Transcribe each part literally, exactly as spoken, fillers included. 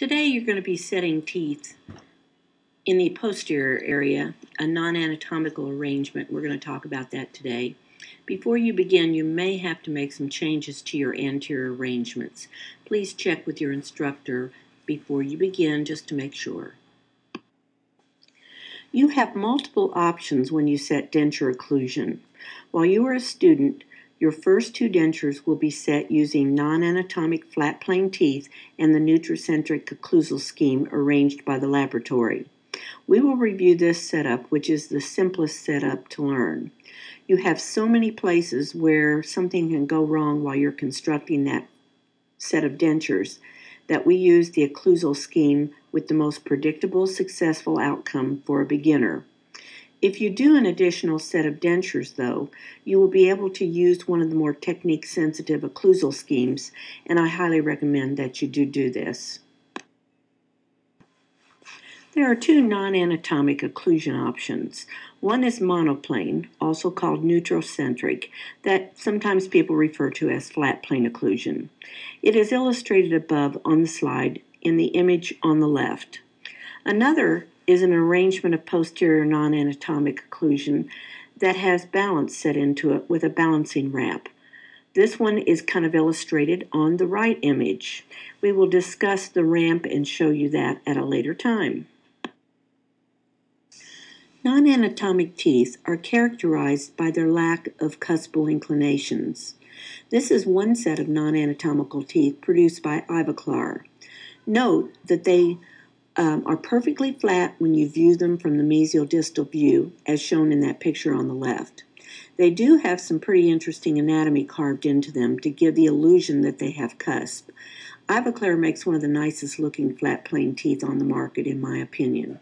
Today you're going to be setting teeth in the posterior area, a non-anatomical arrangement. We're going to talk about that today. Before you begin, you may have to make some changes to your anterior arrangements. Please check with your instructor before you begin just to make sure. You have multiple options when you set denture occlusion. While you are a student, your first two dentures will be set using non-anatomic flat plane teeth and the nutricentric occlusal scheme arranged by the laboratory. We will review this setup, which is the simplest setup to learn. You have so many places where something can go wrong while you're constructing that set of dentures that we use the occlusal scheme with the most predictable, successful outcome for a beginner. If you do an additional set of dentures, though, you will be able to use one of the more technique-sensitive occlusal schemes, and I highly recommend that you do do this. There are two non-anatomic occlusion options. One is monoplane, also called neutrocentric, that sometimes people refer to as flat plane occlusion. It is illustrated above on the slide in the image on the left. Another is an arrangement of posterior non-anatomic occlusion that has balance set into it with a balancing wrap. This one is kind of illustrated on the right image. We will discuss the ramp and show you that at a later time. Non-anatomic teeth are characterized by their lack of cuspal inclinations. This is one set of non-anatomical teeth produced by Ivoclar. Note that they Um, are perfectly flat when you view them from the mesial distal view, as shown in that picture on the left. They do have some pretty interesting anatomy carved into them to give the illusion that they have cusp. Ivoclar makes one of the nicest looking flat plane teeth on the market, in my opinion.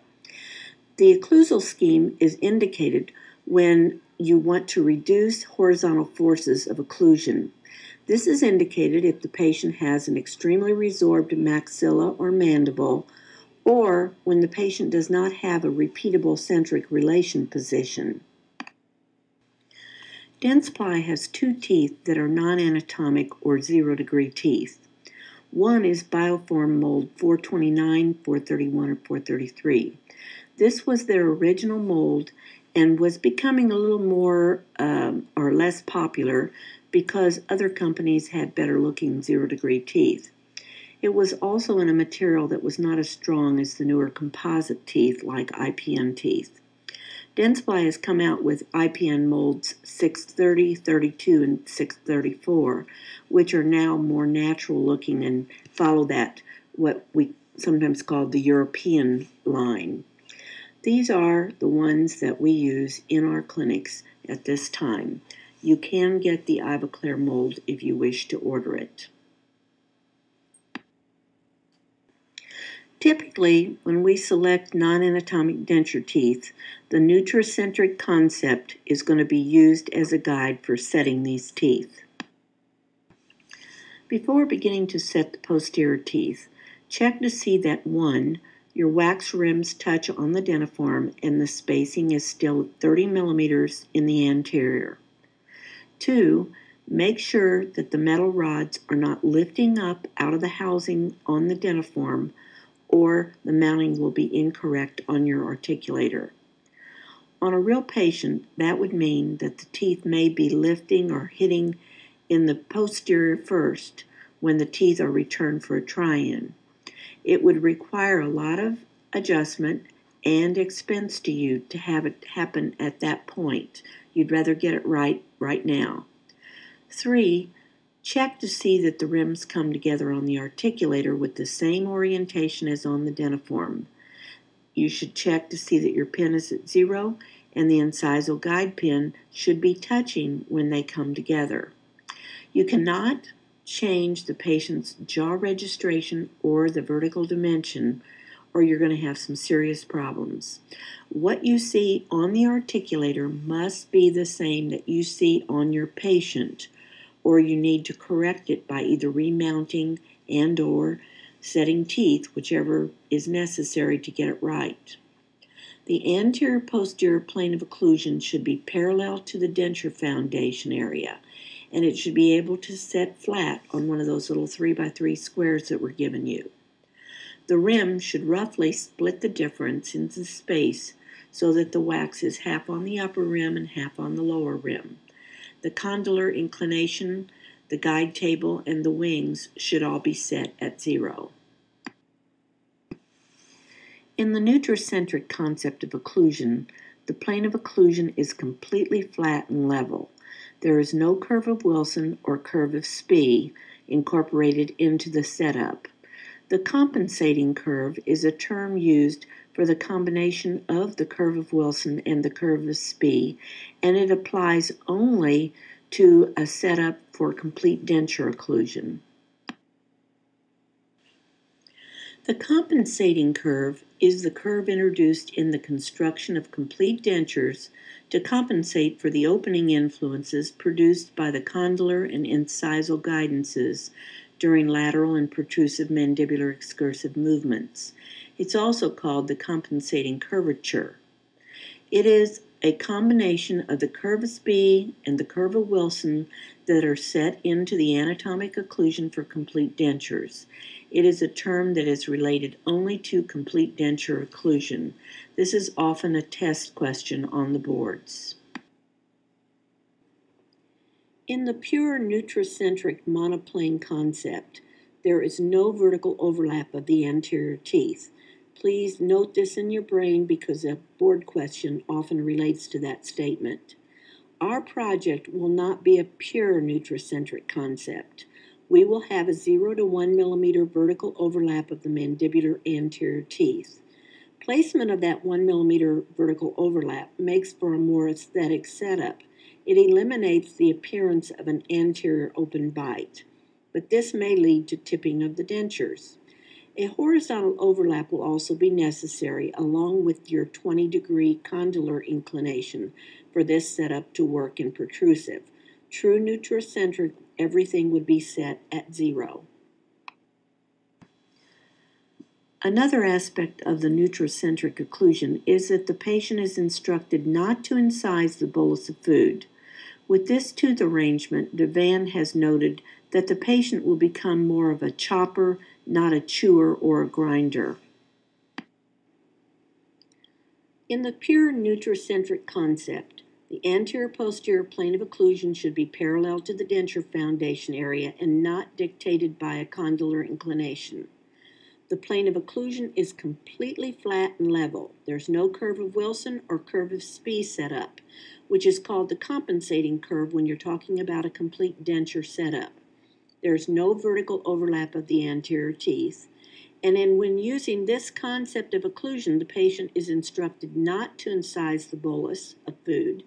The occlusal scheme is indicated when you want to reduce horizontal forces of occlusion. This is indicated if the patient has an extremely resorbed maxilla or mandible, or when the patient does not have a repeatable centric relation position. Dentsply has two teeth that are non-anatomic or zero-degree teeth. One is Bioform mold four twenty-nine, four thirty-one, or four thirty-three. This was their original mold and was becoming a little more um, or less popular because other companies had better-looking zero-degree teeth. It was also in a material that was not as strong as the newer composite teeth like I P N teeth. Dentsply has come out with I P N molds six thirty, thirty-two, and six thirty-four, which are now more natural looking and follow that, what we sometimes call the European line. These are the ones that we use in our clinics at this time. You can get the Ivoclar mold if you wish to order it. Typically, when we select non-anatomic denture teeth, the nutricentric concept is going to be used as a guide for setting these teeth. Before beginning to set the posterior teeth, check to see that one, your wax rims touch on the dentiform and the spacing is still thirty millimeters in the anterior. Two, make sure that the metal rods are not lifting up out of the housing on the dentiform, or the mounting will be incorrect on your articulator. On a real patient, that would mean that the teeth may be lifting or hitting in the posterior first when the teeth are returned for a try-in. It would require a lot of adjustment and expense to you to have it happen at that point. You'd rather get it right right now. Three, check to see that the rims come together on the articulator with the same orientation as on the dentiform. You should check to see that your pin is at zero and the incisal guide pin should be touching when they come together. You cannot change the patient's jaw registration or the vertical dimension, or you're going to have some serious problems. What you see on the articulator must be the same that you see on your patient, or you need to correct it by either remounting and or setting teeth, whichever is necessary to get it right. The anterior-posterior plane of occlusion should be parallel to the denture foundation area, and it should be able to set flat on one of those little three by three squares that were given you. The rim should roughly split the difference into space so that the wax is half on the upper rim and half on the lower rim. The condylar inclination, the guide table, and the wings should all be set at zero. In the nutricentric concept of occlusion, the plane of occlusion is completely flat and level. There is no curve of Wilson or curve of Spee incorporated into the setup. The compensating curve is a term used for the combination of the curve of Wilson and the curve of Spee, and it applies only to a setup for complete denture occlusion. The compensating curve is the curve introduced in the construction of complete dentures to compensate for the opening influences produced by the condylar and incisal guidances during lateral and protrusive mandibular excursive movements. It's also called the compensating curvature. It is a combination of the curve of Spee and the curve of Wilson that are set into the anatomic occlusion for complete dentures. It is a term that is related only to complete denture occlusion. This is often a test question on the boards. In the pure nutricentric monoplane concept, there is no vertical overlap of the anterior teeth. Please note this in your brain because a board question often relates to that statement. Our project will not be a pure nutricentric concept. We will have a zero to one millimeter vertical overlap of the mandibular anterior teeth. Placement of that one millimeter vertical overlap makes for a more aesthetic setup. It eliminates the appearance of an anterior open bite, but this may lead to tipping of the dentures. A horizontal overlap will also be necessary along with your twenty degree condylar inclination for this setup to work in protrusive. True nutricentric, everything would be set at zero. Another aspect of the nutricentric occlusion is that the patient is instructed not to incise the bolus of food. With this tooth arrangement, Devan has noted that the patient will become more of a chopper, not a chewer or a grinder. In the pure nutricentric concept, the anterior-posterior plane of occlusion should be parallel to the denture foundation area and not dictated by a condylar inclination. The plane of occlusion is completely flat and level. There's no curve of Wilson or curve of Spee setup, which is called the compensating curve when you're talking about a complete denture setup. There's no vertical overlap of the anterior teeth. And then when using this concept of occlusion, the patient is instructed not to incise the bolus of food.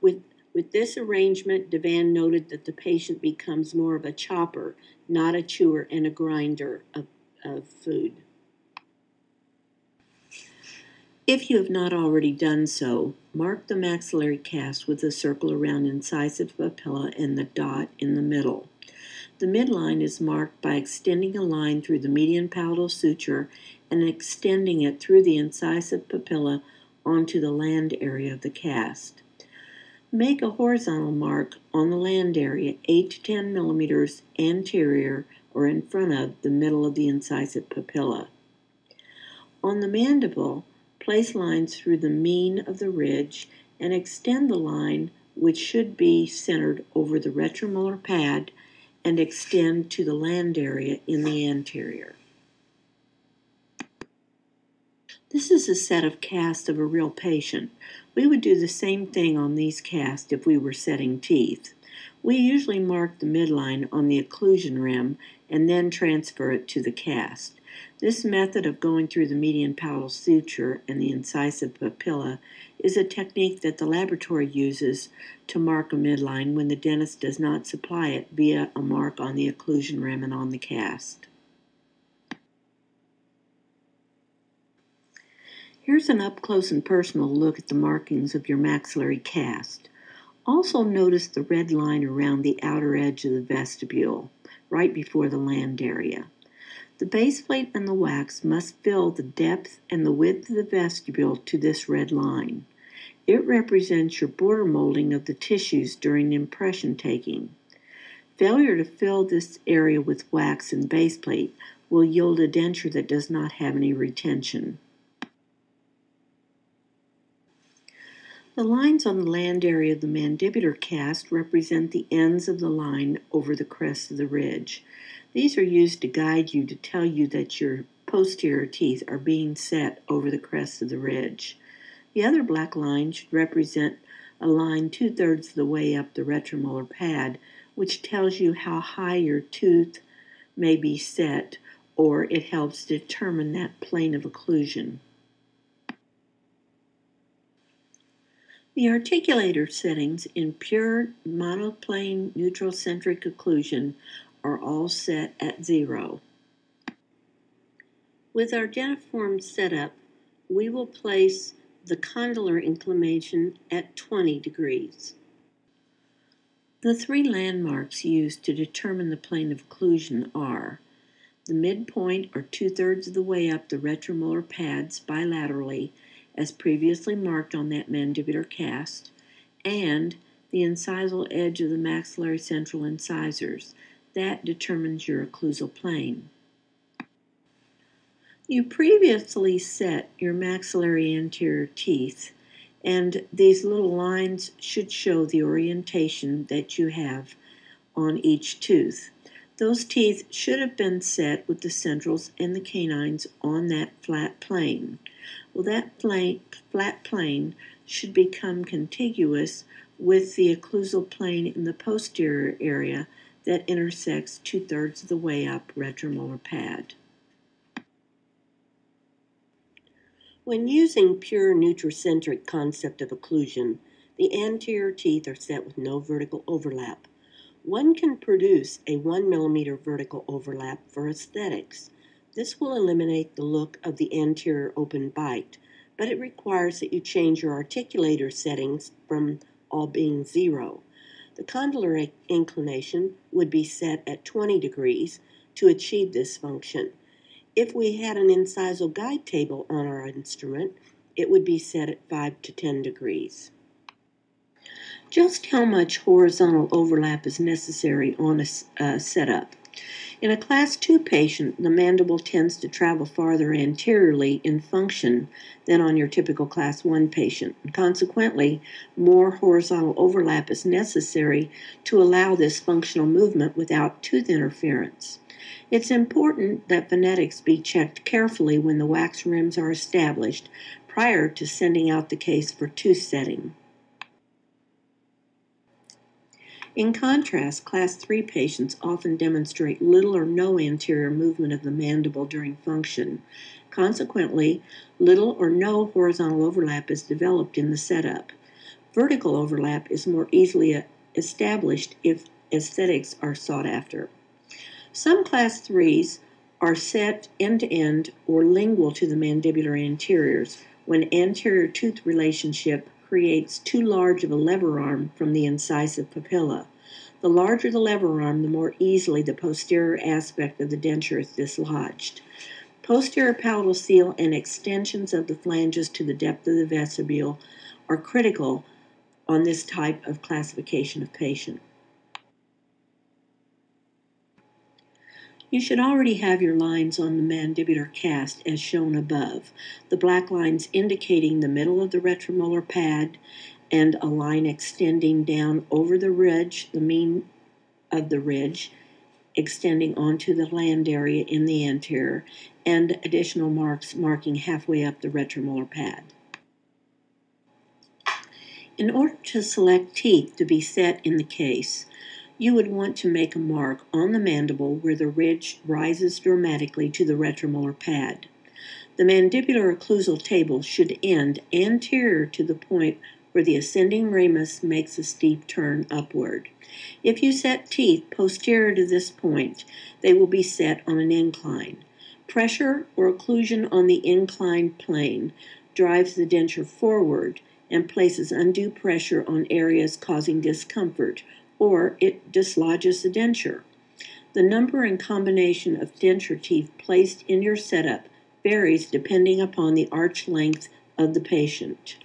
With, with this arrangement, Devan noted that the patient becomes more of a chopper, not a chewer and a grinder of, of food. If you have not already done so, mark the maxillary cast with a circle around incisive papilla and the dot in the middle. The midline is marked by extending a line through the median palatal suture and extending it through the incisive papilla onto the land area of the cast. Make a horizontal mark on the land area eight to ten millimeters anterior or in front of the middle of the incisive papilla. On the mandible, place lines through the mean of the ridge and extend the line, which should be centered over the retromolar pad, and extend to the land area in the anterior. This is a set of casts of a real patient. We would do the same thing on these casts if we were setting teeth. We usually mark the midline on the occlusion rim and then transfer it to the cast. This method of going through the median palatal suture and the incisive papilla is a technique that the laboratory uses to mark a midline when the dentist does not supply it via a mark on the occlusion rim and on the cast. Here's an up-close and personal look at the markings of your maxillary cast. Also notice the red line around the outer edge of the vestibule, right before the land area. The base plate and the wax must fill the depth and the width of the vestibule to this red line. It represents your border molding of the tissues during impression taking. Failure to fill this area with wax and base plate will yield a denture that does not have any retention. The lines on the land area of the mandibular cast represent the ends of the line over the crest of the ridge. These are used to guide you to tell you that your posterior teeth are being set over the crest of the ridge. The other black line should represent a line two-thirds of the way up the retromolar pad, which tells you how high your tooth may be set, or it helps determine that plane of occlusion. The articulator settings in pure monoplane neutral centric occlusion are all set at zero. With our dentiform setup, we will place the condylar inclination at twenty degrees. The three landmarks used to determine the plane of occlusion are the midpoint, or two-thirds of the way up the retromolar pads bilaterally, as previously marked on that mandibular cast, and the incisal edge of the maxillary central incisors. That determines your occlusal plane. You previously set your maxillary anterior teeth, and these little lines should show the orientation that you have on each tooth. Those teeth should have been set with the centrals and the canines on that flat plane. Well, that plane, flat plane should become contiguous with the occlusal plane in the posterior area that intersects two-thirds of the way up retromolar pad. When using pure neutrocentric concept of occlusion, the anterior teeth are set with no vertical overlap. One can produce a one millimeter vertical overlap for aesthetics. This will eliminate the look of the anterior open bite, but it requires that you change your articulator settings from all being zero. The condylar inclination would be set at twenty degrees to achieve this function. If we had an incisal guide table on our instrument, it would be set at five to ten degrees. Just how much horizontal overlap is necessary on a uh, setup? In a class two patient, the mandible tends to travel farther anteriorly in function than on your typical class one patient. Consequently, more horizontal overlap is necessary to allow this functional movement without tooth interference. It's important that phonetics be checked carefully when the wax rims are established prior to sending out the case for tooth setting. In contrast, class three patients often demonstrate little or no anterior movement of the mandible during function. Consequently, little or no horizontal overlap is developed in the setup. Vertical overlap is more easily established if aesthetics are sought after. Some class threes are set end-to-end or lingual to the mandibular anteriors when anterior-tooth relationship creates too large of a lever arm from the incisive papilla. The larger the lever arm, the more easily the posterior aspect of the denture is dislodged. Posterior palatal seal and extensions of the flanges to the depth of the vestibule are critical on this type of classification of patient. You should already have your lines on the mandibular cast as shown above, the black lines indicating the middle of the retromolar pad and a line extending down over the ridge, the mean of the ridge, extending onto the land area in the anterior, and additional marks marking halfway up the retromolar pad. In order to select teeth to be set in the case, you would want to make a mark on the mandible where the ridge rises dramatically to the retromolar pad. The mandibular occlusal table should end anterior to the point where the ascending ramus makes a steep turn upward. If you set teeth posterior to this point, they will be set on an incline. Pressure or occlusion on the inclined plane drives the denture forward and places undue pressure on areas causing discomfort, or it dislodges the denture. The number and combination of denture teeth placed in your setup varies depending upon the arch length of the patient.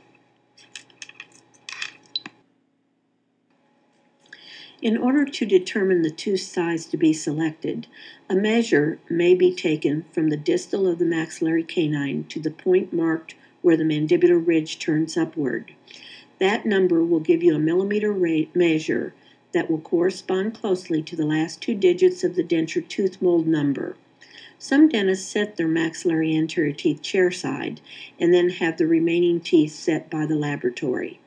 In order to determine the tooth size to be selected, a measure may be taken from the distal of the maxillary canine to the point marked where the mandibular ridge turns upward. That number will give you a millimeter rate measure that will correspond closely to the last two digits of the denture tooth mold number. Some dentists set their maxillary anterior teeth chair side and then have the remaining teeth set by the laboratory.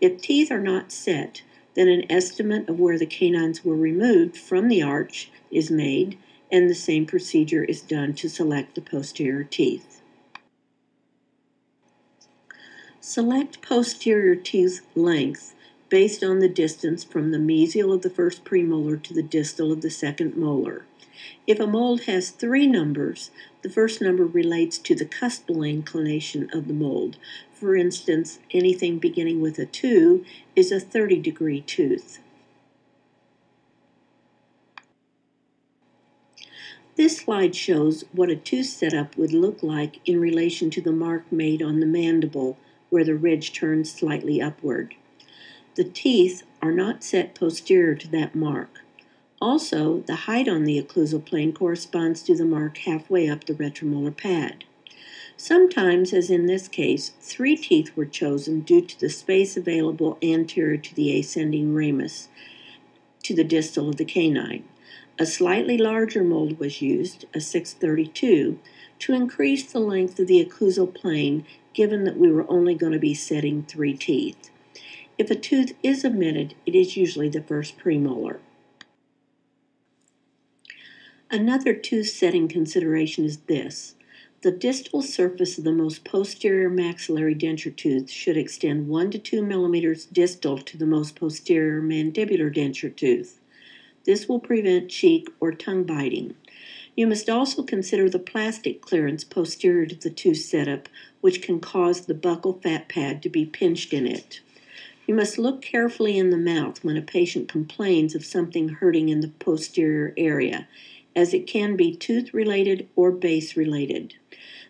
If teeth are not set, then an estimate of where the canines were removed from the arch is made, and the same procedure is done to select the posterior teeth. Select posterior tooth length based on the distance from the mesial of the first premolar to the distal of the second molar. If a mold has three numbers, the first number relates to the cuspal inclination of the mold. For instance, anything beginning with a two is a thirty degree tooth. This slide shows what a tooth setup would look like in relation to the mark made on the mandible, where the ridge turns slightly upward. The teeth are not set posterior to that mark. Also, the height on the occlusal plane corresponds to the mark halfway up the retromolar pad. Sometimes, as in this case, three teeth were chosen due to the space available anterior to the ascending ramus to the distal of the canine. A slightly larger mold was used, a six thirty-two, to increase the length of the occlusal plane, given that we were only going to be setting three teeth. If a tooth is omitted, it is usually the first premolar. Another tooth setting consideration is this. The distal surface of the most posterior maxillary denture tooth should extend one to two millimeters distal to the most posterior mandibular denture tooth. This will prevent cheek or tongue biting. You must also consider the plastic clearance posterior to the tooth setup, which can cause the buccal fat pad to be pinched in it. You must look carefully in the mouth when a patient complains of something hurting in the posterior area, as it can be tooth-related or base-related.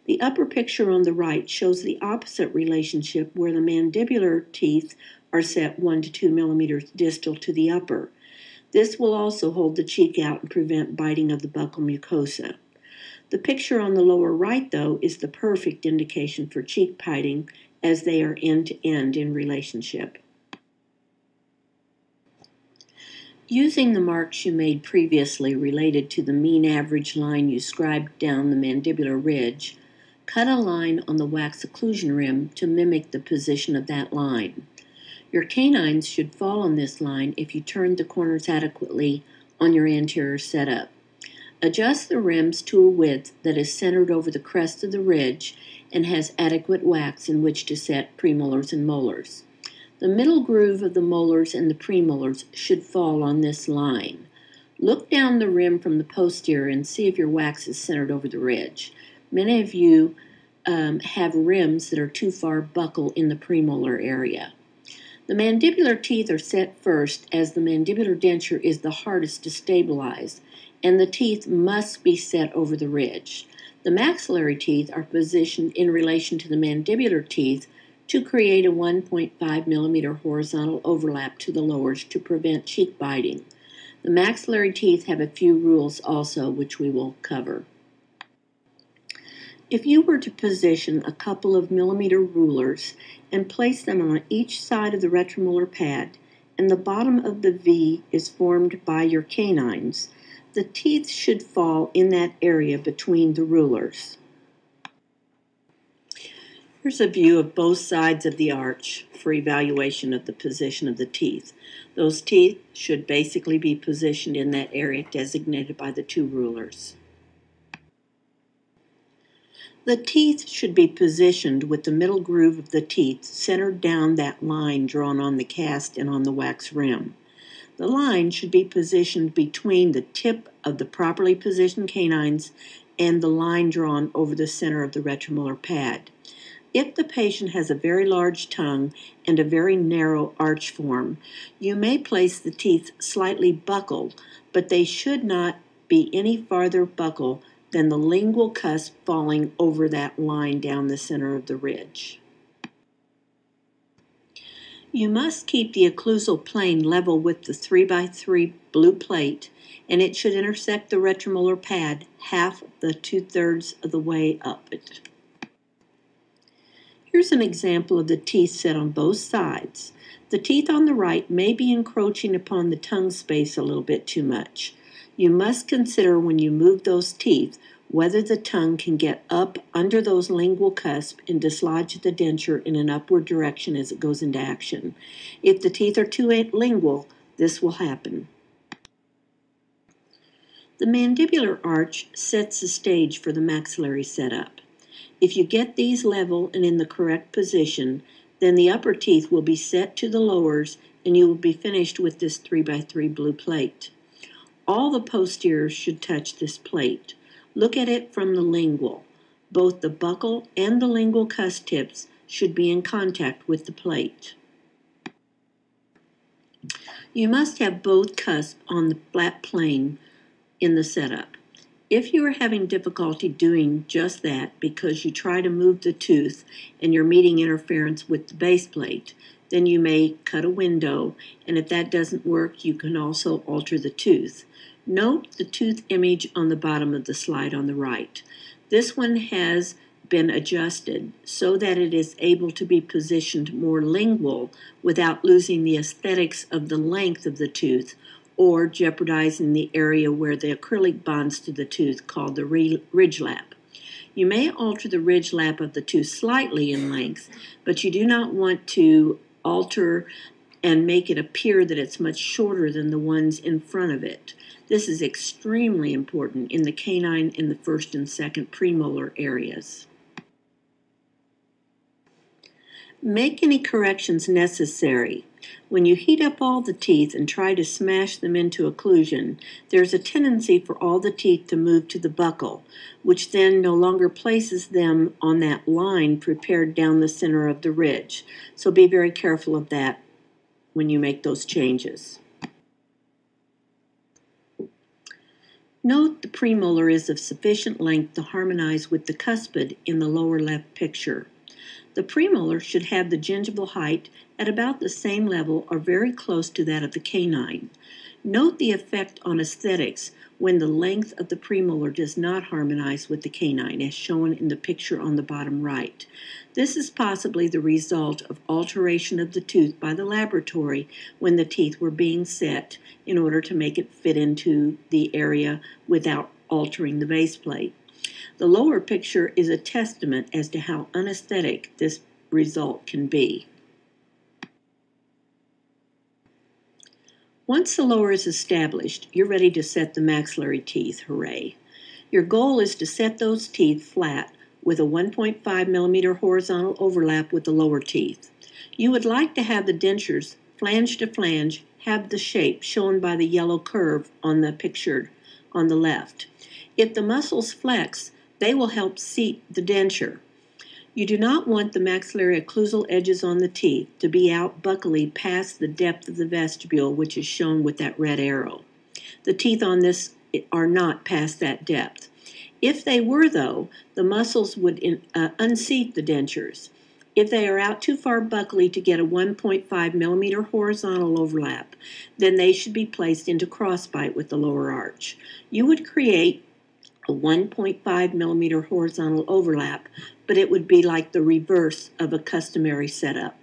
The upper picture on the right shows the opposite relationship where the mandibular teeth are set one to two millimeters distal to the upper. This will also hold the cheek out and prevent biting of the buccal mucosa. The picture on the lower right, though, is the perfect indication for cheek biting, as they are end-to-end in relationship. Using the marks you made previously related to the mean average line you scribed down the mandibular ridge, cut a line on the wax occlusion rim to mimic the position of that line. Your canines should fall on this line if you turned the corners adequately on your anterior setup. Adjust the rims to a width that is centered over the crest of the ridge and has adequate wax in which to set premolars and molars. The middle groove of the molars and the premolars should fall on this line. Look down the rim from the posterior and see if your wax is centered over the ridge. Many of you um, have rims that are too far buccal in the premolar area. The mandibular teeth are set first, as the mandibular denture is the hardest to stabilize, and the teeth must be set over the ridge. The maxillary teeth are positioned in relation to the mandibular teeth to create a one point five millimeter horizontal overlap to the lowers to prevent cheek biting. The maxillary teeth have a few rules also, which we will cover. If you were to position a couple of millimeter rulers and place them on each side of the retromolar pad, and the bottom of the V is formed by your canines, the teeth should fall in that area between the rulers. Here's a view of both sides of the arch for evaluation of the position of the teeth. Those teeth should basically be positioned in that area designated by the two rulers. The teeth should be positioned with the middle groove of the teeth centered down that line drawn on the cast and on the wax rim. The line should be positioned between the tip of the properly positioned canines and the line drawn over the center of the retromolar pad. If the patient has a very large tongue and a very narrow arch form, you may place the teeth slightly buckled, but they should not be any farther buccal than the lingual cusp falling over that line down the center of the ridge. You must keep the occlusal plane level with the three by three blue plate, and it should intersect the retromolar pad half the two-thirds of the way up it. Here's an example of the teeth set on both sides. The teeth on the right may be encroaching upon the tongue space a little bit too much. You must consider when you move those teeth whether the tongue can get up under those lingual cusps and dislodge the denture in an upward direction as it goes into action. If the teeth are too lingual, this will happen. The mandibular arch sets the stage for the maxillary setup. If you get these level and in the correct position, then the upper teeth will be set to the lowers and you will be finished with this three by three blue plate. All the posteriors should touch this plate. Look at it from the lingual. Both the buccal and the lingual cusp tips should be in contact with the plate. You must have both cusps on the flat plane in the setup. If you are having difficulty doing just that because you try to move the tooth and you're meeting interference with the base plate, then you may cut a window, and if that doesn't work, you can also alter the tooth. Note the tooth image on the bottom of the slide on the right. This one has been adjusted so that it is able to be positioned more lingual without losing the aesthetics of the length of the tooth or jeopardizing the area where the acrylic bonds to the tooth called the ridge lap. You may alter the ridge lap of the tooth slightly in length, but you do not want to alter and make it appear that it's much shorter than the ones in front of it. This is extremely important in the canine and the first and second premolar areas. Make any corrections necessary. When you heat up all the teeth and try to smash them into occlusion, there's a tendency for all the teeth to move to the buccal, which then no longer places them on that line prepared down the center of the ridge. So be very careful of that when you make those changes. Note the premolar is of sufficient length to harmonize with the cuspid in the lower left picture. The premolar should have the gingival height at about the same level or very close to that of the canine. Note the effect on aesthetics when the length of the premolar does not harmonize with the canine, as shown in the picture on the bottom right. This is possibly the result of alteration of the tooth by the laboratory when the teeth were being set in order to make it fit into the area without altering the base plate. The lower picture is a testament as to how unesthetic this result can be. Once the lower is established, you're ready to set the maxillary teeth. Hooray! Your goal is to set those teeth flat with a one point five millimeter horizontal overlap with the lower teeth. You would like to have the dentures, flange to flange, have the shape shown by the yellow curve on the picture on the left. If the muscles flex, they will help seat the denture. You do not want the maxillary occlusal edges on the teeth to be out buccally past the depth of the vestibule, which is shown with that red arrow. The teeth on this are not past that depth. If they were, though, the muscles would in, uh, unseat the dentures. If they are out too far buccally to get a one point five millimeter horizontal overlap, then they should be placed into crossbite with the lower arch. You would create a one point five millimeter horizontal overlap, but it would be like the reverse of a customary setup.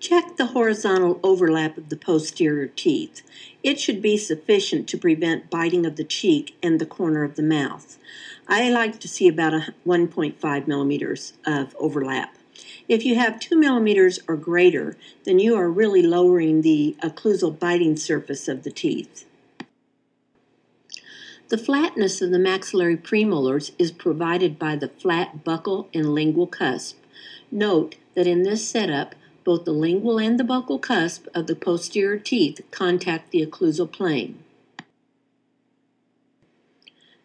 Check the horizontal overlap of the posterior teeth. It should be sufficient to prevent biting of the cheek and the corner of the mouth. I like to see about a one point five millimeters of overlap. If you have two millimeters or greater, then you are really lowering the occlusal biting surface of the teeth. The flatness of the maxillary premolars is provided by the flat buccal and lingual cusp. Note that in this setup, both the lingual and the buccal cusp of the posterior teeth contact the occlusal plane.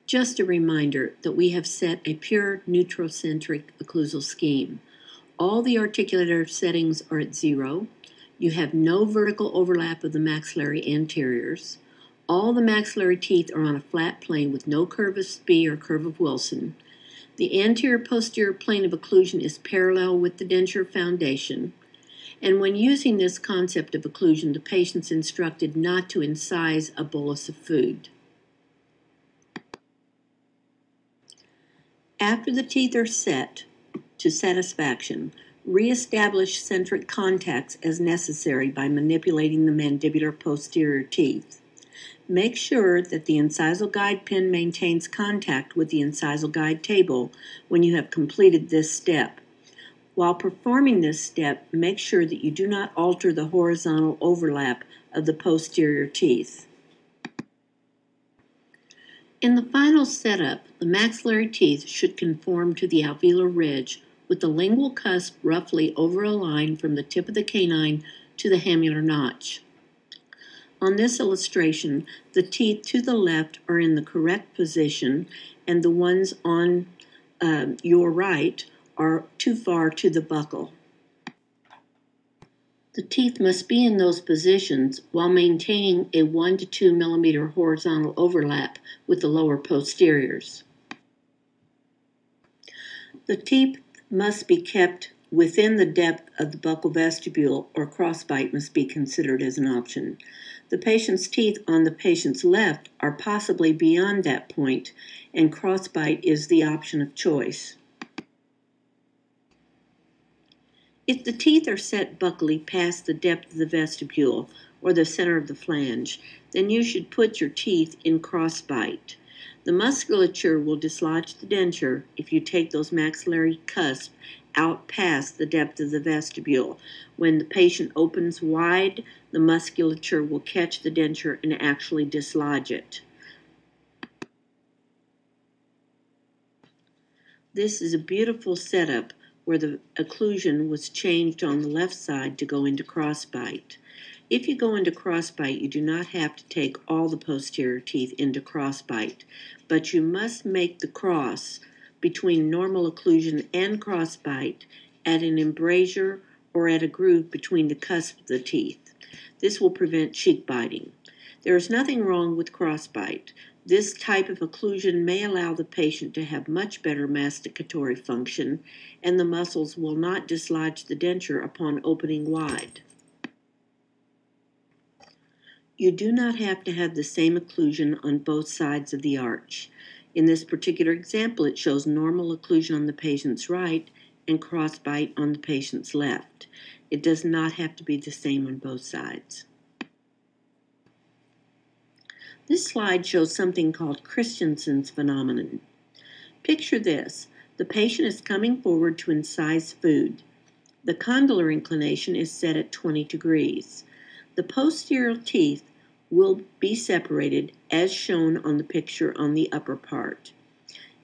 Just a reminder that we have set a pure neutrocentric occlusal scheme. All the articulator settings are at zero. You have no vertical overlap of the maxillary anteriors. All the maxillary teeth are on a flat plane with no curve of Spee or curve of Wilson. The anterior posterior plane of occlusion is parallel with the denture foundation, and when using this concept of occlusion, the patient's instructed not to incise a bolus of food. After the teeth are set to satisfaction, reestablish centric contacts as necessary by manipulating the mandibular posterior teeth. Make sure that the incisal guide pin maintains contact with the incisal guide table when you have completed this step. While performing this step, make sure that you do not alter the horizontal overlap of the posterior teeth. In the final setup, the maxillary teeth should conform to the alveolar ridge with the lingual cusp roughly over a line from the tip of the canine to the hamular notch. On this illustration, the teeth to the left are in the correct position, and the ones on um, your right are too far to the buccal. The teeth must be in those positions while maintaining a one to two millimeter horizontal overlap with the lower posteriors. The teeth must be kept within the depth of the buccal vestibule, or crossbite must be considered as an option. The patient's teeth on the patient's left are possibly beyond that point, and crossbite is the option of choice. If the teeth are set buccally past the depth of the vestibule, or the center of the flange, then you should put your teeth in crossbite. The musculature will dislodge the denture if you take those maxillary cusps out past the depth of the vestibule. When the patient opens wide, the musculature will catch the denture and actually dislodge it. This is a beautiful setup where the occlusion was changed on the left side to go into crossbite. If you go into crossbite, you do not have to take all the posterior teeth into crossbite, but you must make the cross between normal occlusion and crossbite at an embrasure or at a groove between the cusp of the teeth. This will prevent cheek biting. There is nothing wrong with crossbite. This type of occlusion may allow the patient to have much better masticatory function, and the muscles will not dislodge the denture upon opening wide. You do not have to have the same occlusion on both sides of the arch. In this particular example, it shows normal occlusion on the patient's right and crossbite on the patient's left. It does not have to be the same on both sides. This slide shows something called Christensen's phenomenon. Picture this. The patient is coming forward to incise food. The condylar inclination is set at twenty degrees. The posterior teeth will be separated as shown on the picture on the upper part.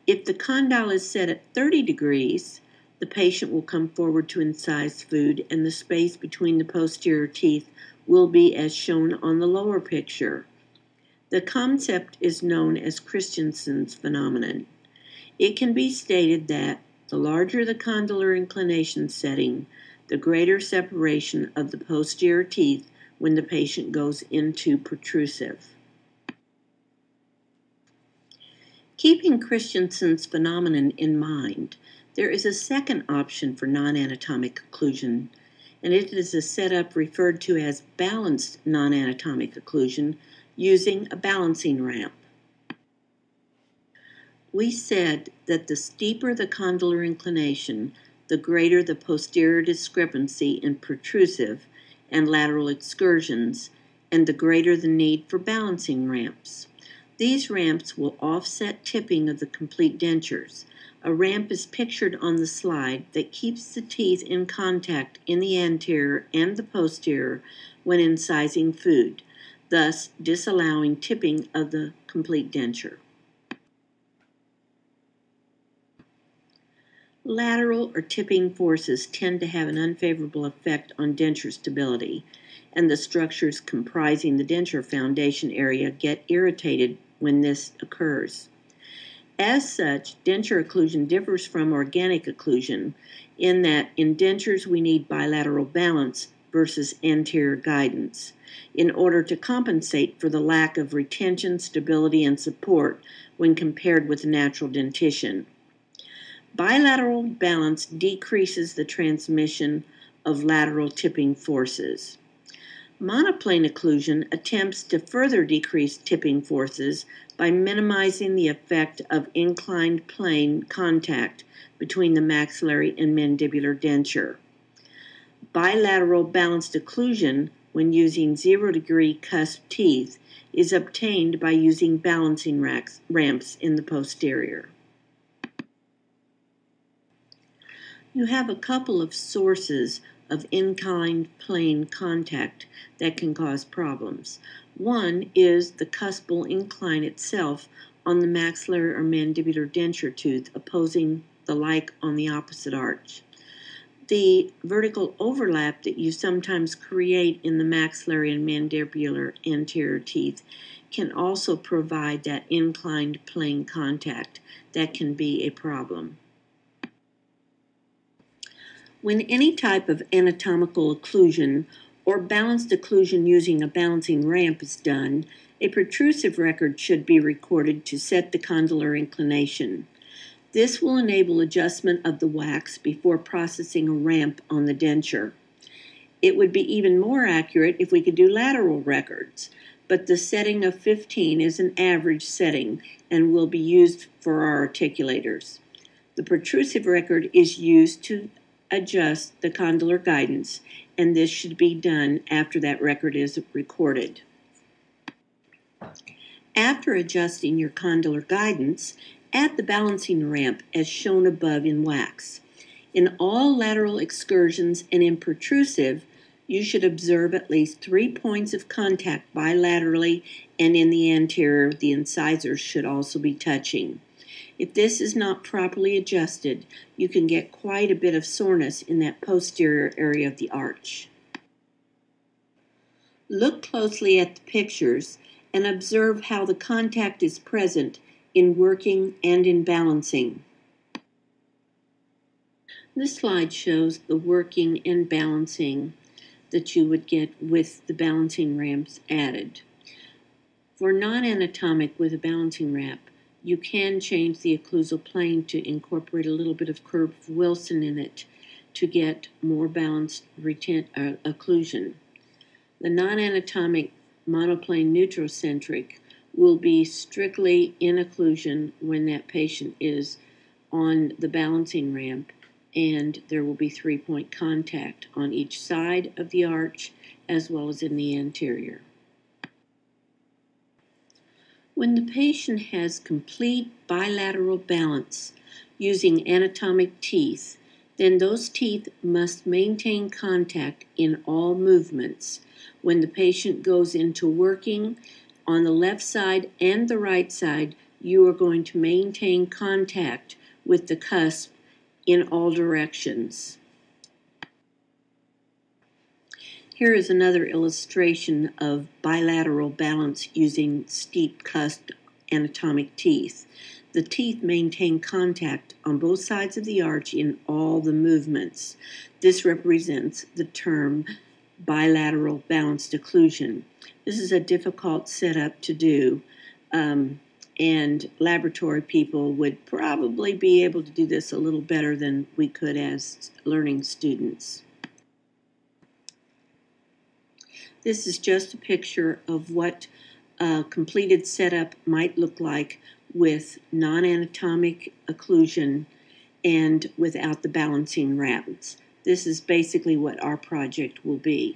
If the condyle is set at thirty degrees, the patient will come forward to incise food, and the space between the posterior teeth will be as shown on the lower picture. The concept is known as Christensen's phenomenon. It can be stated that the larger the condylar inclination setting, the greater separation of the posterior teeth when the patient goes into protrusive. Keeping Christensen's phenomenon in mind, there is a second option for non-anatomic occlusion, and it is a setup referred to as balanced non-anatomic occlusion using a balancing ramp. We said that the steeper the condylar inclination, the greater the posterior discrepancy in protrusive and lateral excursions, and the greater the need for balancing ramps. These ramps will offset tipping of the complete dentures. A ramp is pictured on the slide that keeps the teeth in contact in the anterior and the posterior when incising food, thus disallowing tipping of the complete denture. Lateral or tipping forces tend to have an unfavorable effect on denture stability, and the structures comprising the denture foundation area get irritated when this occurs. As such, denture occlusion differs from organic occlusion in that in dentures we need bilateral balance versus anterior guidance in order to compensate for the lack of retention, stability, and support when compared with natural dentition. Bilateral balance decreases the transmission of lateral tipping forces. Monoplane occlusion attempts to further decrease tipping forces by minimizing the effect of inclined plane contact between the maxillary and mandibular denture. Bilateral balanced occlusion, when using zero-degree cusp teeth, is obtained by using balancing racks, ramps in the posterior. You have a couple of sources of inclined plane contact that can cause problems. One is the cuspal incline itself on the maxillary or mandibular denture tooth opposing the like on the opposite arch. The vertical overlap that you sometimes create in the maxillary and mandibular anterior teeth can also provide that inclined plane contact that can be a problem. When any type of anatomical occlusion or balanced occlusion using a balancing ramp is done, a protrusive record should be recorded to set the condylar inclination. This will enable adjustment of the wax before processing a ramp on the denture. It would be even more accurate if we could do lateral records, but the setting of fifteen is an average setting and will be used for our articulators. The protrusive record is used to adjust the condylar guidance, and this should be done after that record is recorded. After adjusting your condylar guidance, add the balancing ramp as shown above in wax. In all lateral excursions and in protrusive, you should observe at least three points of contact bilaterally, and in the anterior, the incisors should also be touching. If this is not properly adjusted, you can get quite a bit of soreness in that posterior area of the arch. Look closely at the pictures and observe how the contact is present in working and in balancing. This slide shows the working and balancing that you would get with the balancing ramps added. For non-anatomic with a balancing ramp, you can change the occlusal plane to incorporate a little bit of curve of Wilson in it to get more balanced retent, uh, occlusion. The non-anatomic monoplane neutrocentric will be strictly in occlusion when that patient is on the balancing ramp, and there will be three-point contact on each side of the arch as well as in the anterior. When the patient has complete bilateral balance using anatomic teeth, then those teeth must maintain contact in all movements. When the patient goes into working on the left side and the right side, you are going to maintain contact with the cusp in all directions. Here is another illustration of bilateral balance using steep cusped anatomic teeth. The teeth maintain contact on both sides of the arch in all the movements. This represents the term bilateral balanced occlusion. This is a difficult setup to do, um, and laboratory people would probably be able to do this a little better than we could as learning students. This is just a picture of what a completed setup might look like with non-anatomic occlusion and without the balancing ramps. This is basically what our project will be.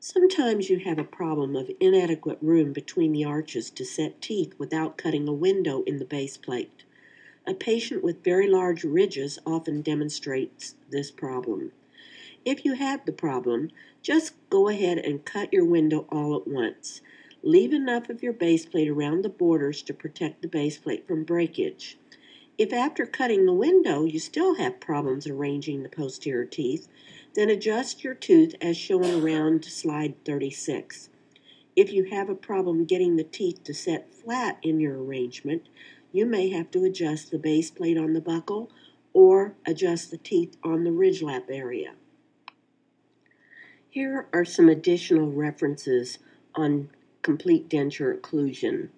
Sometimes you have a problem of inadequate room between the arches to set teeth without cutting a window in the base plate. A patient with very large ridges often demonstrates this problem. If you have the problem, just go ahead and cut your window all at once. Leave enough of your base plate around the borders to protect the base plate from breakage. If after cutting the window you still have problems arranging the posterior teeth, then adjust your tooth as shown around slide thirty-six. If you have a problem getting the teeth to set flat in your arrangement, you may have to adjust the base plate on the buckle or adjust the teeth on the ridgelap area. Here are some additional references on complete denture occlusion.